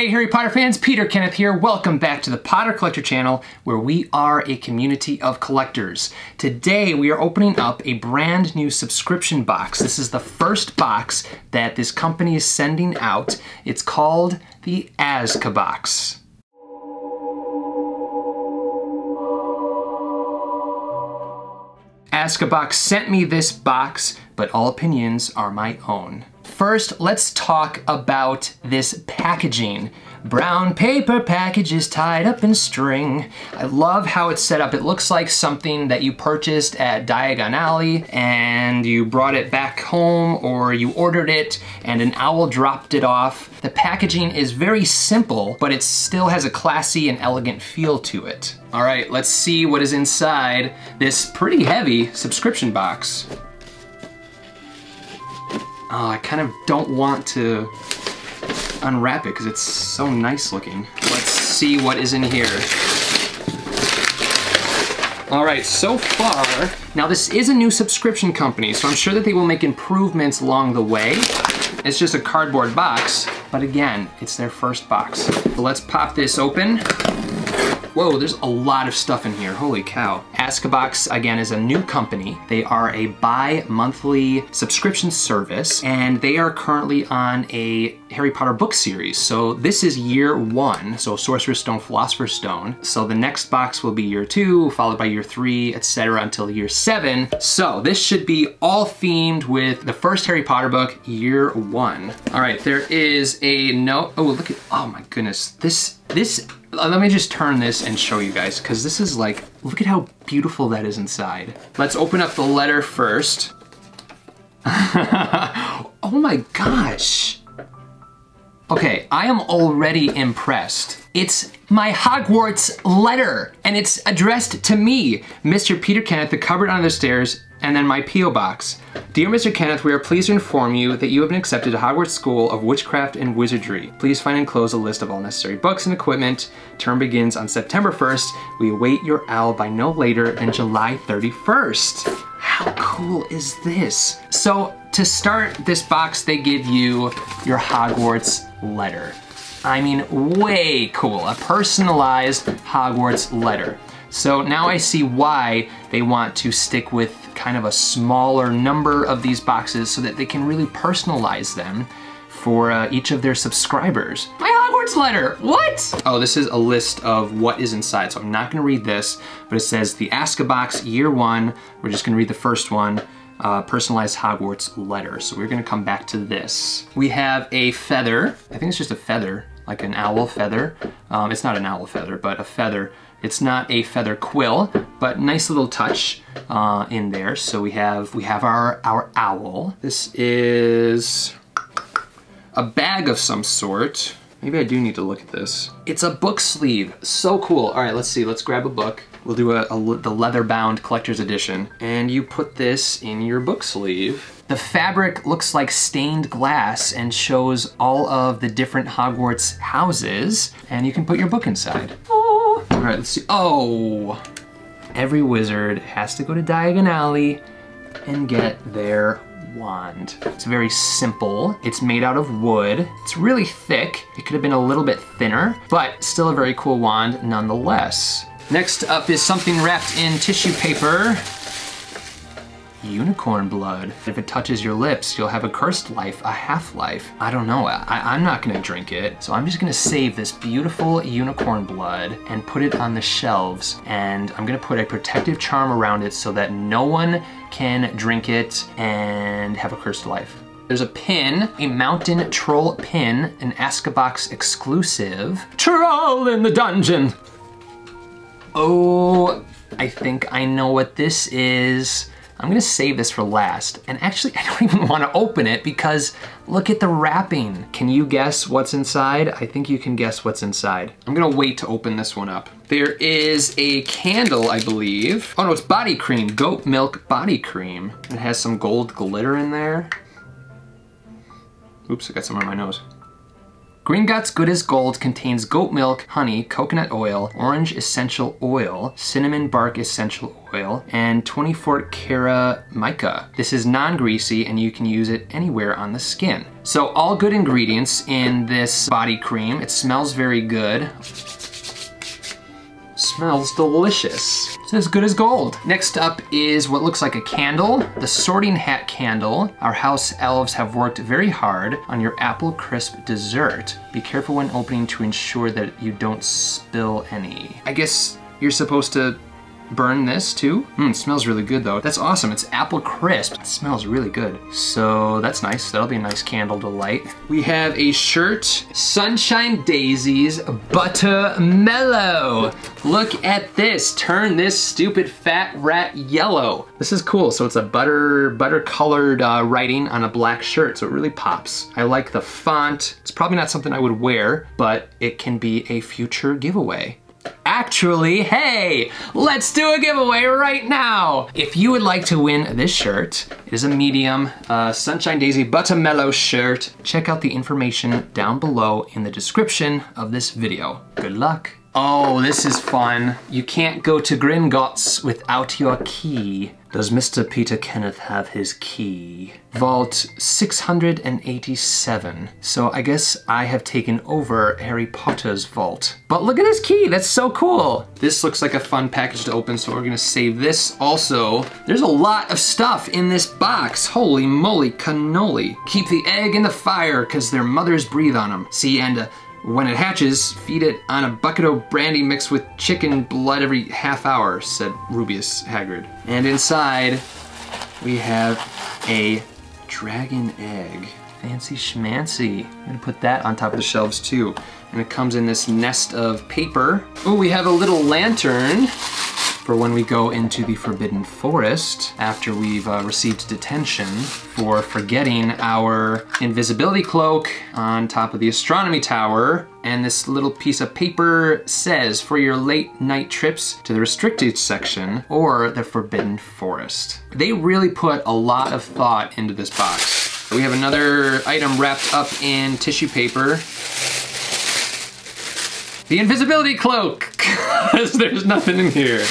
Hey Harry Potter fans, Peter Kenneth here. Welcome back to the Potter Collector channel, where we are a community of collectors. Today we are opening up a brand new subscription box. This is the first box that this company is sending out. It's called the Azkabox. Azkabox sent me this box, but all opinions are my own. First, let's talk about this packaging. Brown paper packages tied up in string. I love how it's set up. It looks like something that you purchased at Diagon Alley and you brought it back home, or you ordered it and an owl dropped it off. The packaging is very simple, but it still has a classy and elegant feel to it. All right, let's see what is inside this pretty heavy subscription box. Oh, I kind of don't want to unwrap it because it's so nice looking. Let's see what is in here. All right, so far, now this is a new subscription company, so I'm sure that they will make improvements along the way. It's just a cardboard box, but again, it's their first box. So let's pop this open. Whoa, there's a lot of stuff in here, holy cow. Azkabox, again, is a new company. They are a bi-monthly subscription service, and they are currently on a Harry Potter book series. So this is year 1, so Sorcerer's Stone, Philosopher's Stone. So the next box will be year 2, followed by year 3, etc., until year 7. So this should be all themed with the first Harry Potter book, year 1. All right, there is a note. Oh, look at, oh my goodness, this let me just turn this and show you guys, because this is like, look at how beautiful that is inside. Let's open up the letter first. Oh my gosh. Okay, I am already impressed. It's my Hogwarts letter, and it's addressed to me, Mr. Peter Kenneth, the cupboard under the stairs, and then my P.O. Box. Dear Mr. Kenneth, we are pleased to inform you that you have been accepted to Hogwarts School of Witchcraft and Wizardry. Please find and enclose a list of all necessary books and equipment. Term begins on September 1st. We await your owl by no later than July 31st. How cool is this? So to start this box, they give you your Hogwarts letter. I mean, way cool, a personalized Hogwarts letter. So now I see why they want to stick with kind of a smaller number of these boxes so that they can really personalize them for each of their subscribers. My Hogwarts letter, what? Oh, this is a list of what is inside, so I'm not gonna read this, but it says the Azkabox year 1, we're just gonna read the first one, personalized Hogwarts letter. So we're gonna come back to this. We have a feather, I think it's just a feather, like an owl feather. It's not an owl feather, but a feather. It's not a feather quill, but nice little touch in there. So we have our owl. This is a bag of some sort. Maybe I do need to look at this. It's a book sleeve, so cool. All right, let's see, let's grab a book. We'll do the leather-bound collector's edition. And you put this in your book sleeve. The fabric looks like stained glass and shows all of the different Hogwarts houses, and you can put your book inside. Oh. All right, let's see. Oh, every wizard has to go to Diagon Alley and get their wand. It's very simple. It's made out of wood. It's really thick. It could have been a little bit thinner, but still a very cool wand nonetheless. Next up is something wrapped in tissue paper. Unicorn blood. If it touches your lips, you'll have a cursed life, a half-life. I don't know, I'm not gonna drink it. So I'm just gonna save this beautiful unicorn blood and put it on the shelves. And I'm gonna put a protective charm around it so that no one can drink it and have a cursed life. There's a pin, a mountain troll pin, an Azkabox exclusive. Troll in the dungeon. Oh, I think I know what this is. I'm gonna save this for last. And actually, I don't even wanna open it because look at the wrapping. Can you guess what's inside? I think you can guess what's inside. I'm gonna wait to open this one up. There is a candle, I believe. Oh no, it's body cream, goat milk body cream. It has some gold glitter in there. Oops, I got some on my nose. Gringotts Good as Gold contains goat milk, honey, coconut oil, orange essential oil, cinnamon bark essential oil, and 24 karat mica. This is non-greasy and you can use it anywhere on the skin. So all good ingredients in this body cream. It smells very good. Smells delicious. It's as good as gold. Next up is what looks like a candle, the sorting hat candle. Our house elves have worked very hard on your apple crisp dessert. Be careful when opening to ensure that you don't spill any. I guess you're supposed to burn this too? It smells really good though. That's awesome, it's apple crisp. It smells really good. So that's nice, that'll be a nice candle to light. We have a shirt, Sunshine Daisies Butter Mellow. Look at this, turn this stupid fat rat yellow. This is cool, so it's a butter colored writing on a black shirt, so it really pops. I like the font. It's probably not something I would wear, but it can be a future giveaway. Actually, hey, let's do a giveaway right now. If you would like to win this shirt, it is a medium Sunshine Daisy Buttermellow shirt. Check out the information down below in the description of this video. Good luck. Oh, this is fun. You can't go to Gringotts without your key. Does Mr. Peter Kenneth have his key? Vault 687. So I guess I have taken over Harry Potter's vault. But look at his key, that's so cool. This looks like a fun package to open, so we're gonna save this also. There's a lot of stuff in this box. Holy moly cannoli. Keep the egg in the fire, cause their mothers breathe on them. See, and when it hatches, feed it on a bucket of brandy mixed with chicken blood every half hour, said Rubeus Hagrid. And inside, we have a dragon egg. Fancy schmancy. I'm gonna put that on top of the shelves too. And it comes in this nest of paper. Oh, we have a little lantern for when we go into the Forbidden Forest after we've received detention for forgetting our invisibility cloak on top of the astronomy tower. And this little piece of paper says, for your late night trips to the restricted section or the Forbidden Forest. They really put a lot of thought into this box. We have another item wrapped up in tissue paper. The invisibility cloak, because there's nothing in here.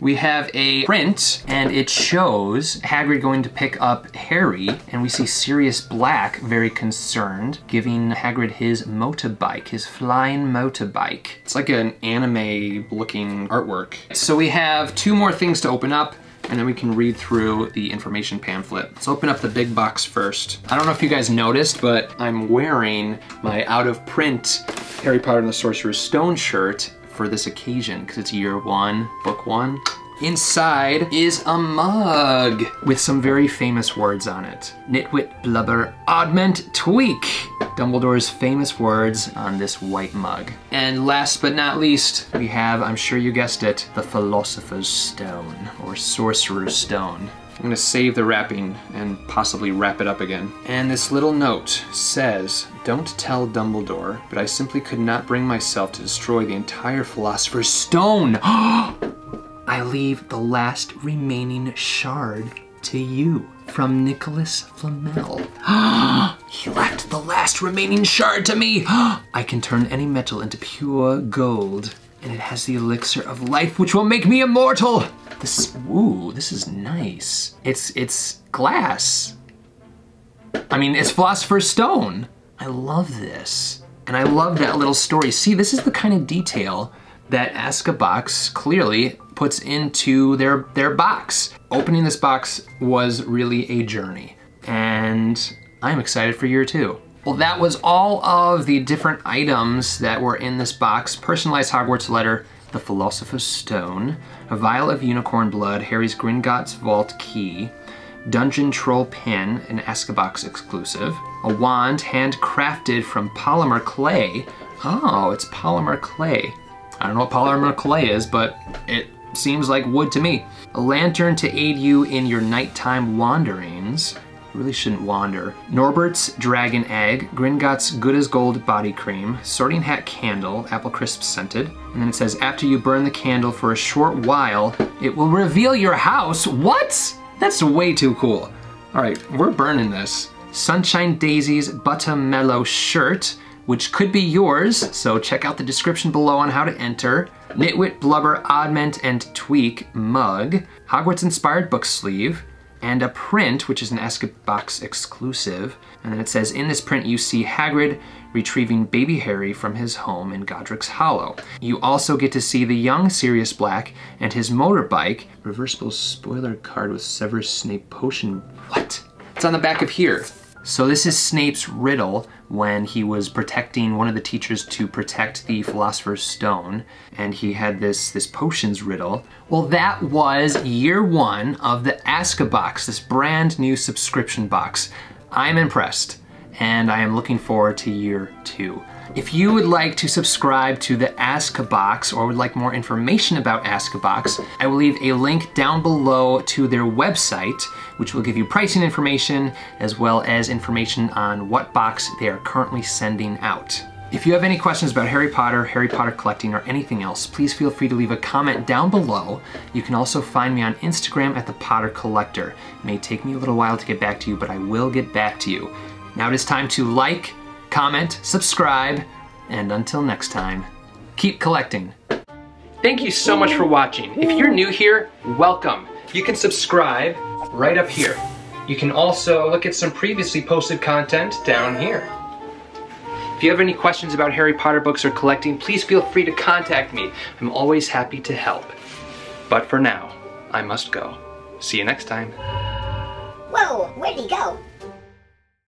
We have a print, and it shows Hagrid going to pick up Harry, and we see Sirius Black very concerned, giving Hagrid his motorbike, his flying motorbike. It's like an anime-looking artwork. So we have two more things to open up, and then we can read through the information pamphlet. Let's open up the big box first. I don't know if you guys noticed, but I'm wearing my out-of-print Harry Potter and the Sorcerer's Stone shirt for this occasion, because it's year one, book one. Inside is a mug with some very famous words on it. Nitwit, blubber, oddment, tweak. Dumbledore's famous words on this white mug. And last but not least, we have, I'm sure you guessed it, the Philosopher's Stone, or Sorcerer's Stone. I'm gonna save the wrapping and possibly wrap it up again. And this little note says, don't tell Dumbledore, but I simply could not bring myself to destroy the entire Philosopher's Stone. I leave the last remaining shard to you. From Nicolas Flamel. He left the last remaining shard to me. I can turn any metal into pure gold, and it has the elixir of life, which will make me immortal. This, ooh, this is nice. It's glass. I mean, it's Philosopher's Stone. I love this. And I love that little story. See, this is the kind of detail that Azkabox clearly puts into their box. Opening this box was really a journey. And I'm excited for year two. Well, that was all of the different items that were in this box. Personalized Hogwarts letter, the Philosopher's Stone, a vial of unicorn blood, Harry's Gringotts vault key, dungeon troll pin, an Azkabox exclusive, a wand handcrafted from polymer clay. Oh, it's polymer clay. I don't know what polymer clay is, but it seems like wood to me. A lantern to aid you in your nighttime wanderings. You really shouldn't wander. Norbert's Dragon Egg, Gringotts Good as Gold Body Cream, Sorting Hat Candle, Apple Crisp Scented, and then it says, after you burn the candle for a short while, it will reveal your house. What? That's way too cool. All right, we're burning this. Sunshine Daisy's Butter Mellow Shirt which could be yours, so check out the description below on how to enter. Nitwit, Blubber, Oddment, and Tweak mug, Hogwarts-inspired book sleeve, and a print, which is an Azkabox exclusive. And then it says, in this print you see Hagrid retrieving baby Harry from his home in Godric's Hollow. You also get to see the young Sirius Black and his motorbike. Reversible spoiler card with Severus Snape potion. What? It's on the back of here. So this is Snape's riddle when he was protecting one of the teachers to protect the Philosopher's Stone, and he had this potions riddle. Well, that was year 1 of the Azkabox, this brand new subscription box. I'm impressed, and I am looking forward to year 2. If you would like to subscribe to the Azkabox or would like more information about Azkabox, I will leave a link down below to their website, which will give you pricing information as well as information on what box they are currently sending out. If you have any questions about Harry Potter, Harry Potter collecting, or anything else, please feel free to leave a comment down below. You can also find me on Instagram at The Potter Collector. It may take me a little while to get back to you, but I will get back to you. Now it is time to like, comment, subscribe, and until next time, keep collecting. Thank you so much for watching. If you're new here, welcome. You can subscribe right up here. You can also look at some previously posted content down here. If you have any questions about Harry Potter books or collecting, please feel free to contact me. I'm always happy to help. But for now, I must go. See you next time. Whoa, where'd he go?